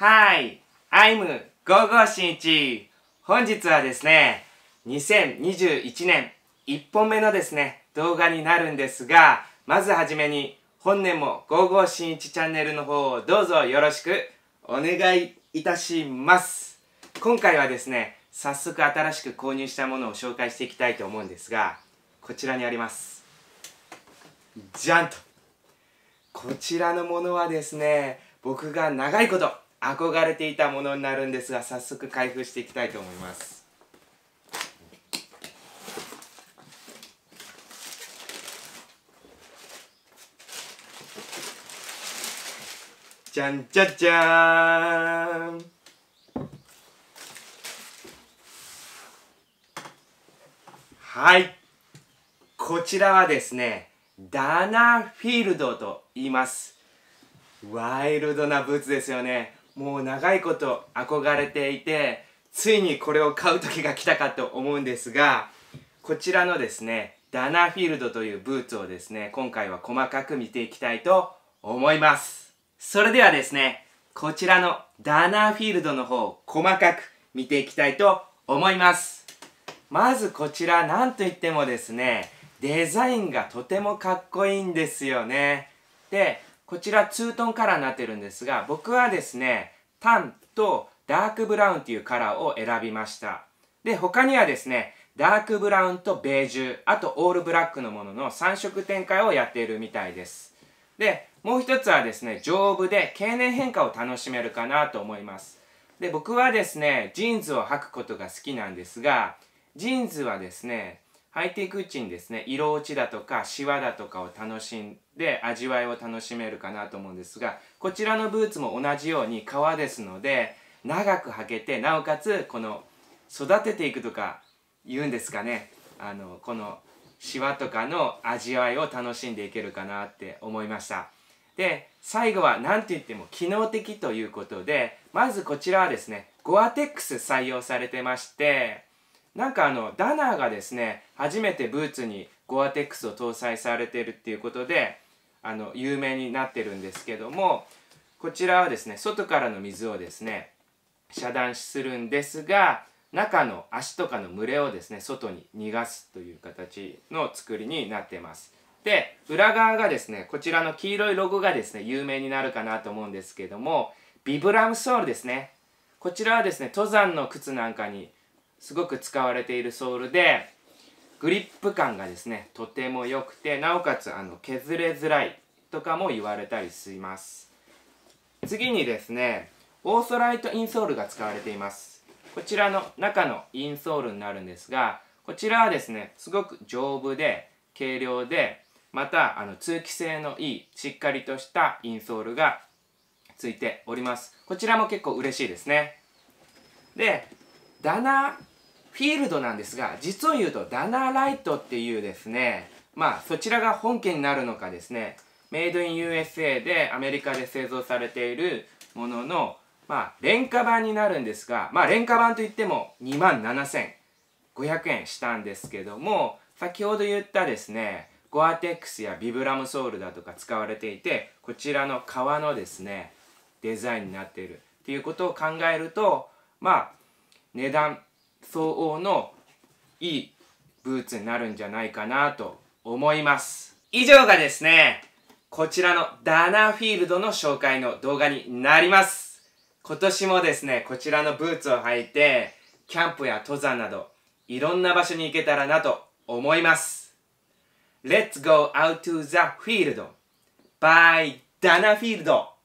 Hi, I'm 5551。本日はですね、2021年1本目のですね、動画になるんですが、まずはじめに本年も5551チャンネルの方をどうぞよろしくお願いいたします。今回はですね、早速新しく購入したものを紹介していきたいと思うんですが、こちらにあります。じゃんと。こちらのものはですね、僕が長いこと憧れていたものになるんですが、早速開封していきたいと思います。じゃんじゃじゃーん。はい、こちらはですね、ダナフィールドと言います。ワイルドなブーツですよね。もう長いこと憧れていて、ついにこれを買う時が来たかと思うんですが、こちらのですね、ダナフィールドというブーツをですね、今回は細かく見ていきたいと思います。それではですね、こちらのダナフィールドの方を細かく見ていきたいと思います。まずこちら、なんといってもですね、デザインがとてもかっこいいんですよね。でこちらツートンカラーになってるんですが、僕はですね、タンとダークブラウンというカラーを選びました。で、他にはですね、ダークブラウンとベージュ、あとオールブラックのものの3色展開をやっているみたいです。で、もう一つはですね、丈夫で経年変化を楽しめるかなと思います。で、僕はですね、ジーンズを履くことが好きなんですが、ジーンズはですね、履いていくうちにですね、色落ちだとかシワだとかを楽しんで味わいを楽しめるかなと思うんですが、こちらのブーツも同じように革ですので、長く履けて、なおかつこの育てていくとか言うんですかね、このシワとかの味わいを楽しんでいけるかなって思いました。で最後は何といっても機能的ということで、まずこちらはですね、ゴアテックス採用されてまして、なんかダナーがですね、初めてブーツにゴアテックスを搭載されているっていうことで有名になってるんですけども、こちらはですね、外からの水をですね遮断するんですが、中の足とかの蒸れをですね外に逃がすという形の作りになってます。で裏側がですね、こちらの黄色いロゴがですね有名になるかなと思うんですけども、ビブラムソールですね。こちらはですね、登山の靴なんかにすごく使われているソールで、グリップ感がですねとても良くて、なおかつ削れづらいとかも言われたりします。次にですね、オーソライトインソールが使われています。こちらの中のインソールになるんですが、こちらはですねすごく丈夫で軽量で、また通気性のいいしっかりとしたインソールがついております。こちらも結構嬉しいですね。でダナフィールドなんですが、実を言うとダナライトっていうですね、まあそちらが本家になるのかですね、メイドイン USA でアメリカで製造されているものの、まあ廉価版になるんですが、まあ廉価版といっても 27,500 円したんですけども、先ほど言ったですねゴアテックスやビブラムソールだとか使われていて、こちらの革のですねデザインになっているっていうことを考えると、まあ値段相応のいいブーツになるんじゃないかなと思います。以上がですね、こちらのダナフィールドの紹介の動画になります。今年もですね、こちらのブーツを履いてキャンプや登山などいろんな場所に行けたらなと思います。 Let's go out to the field by ダナフィールド。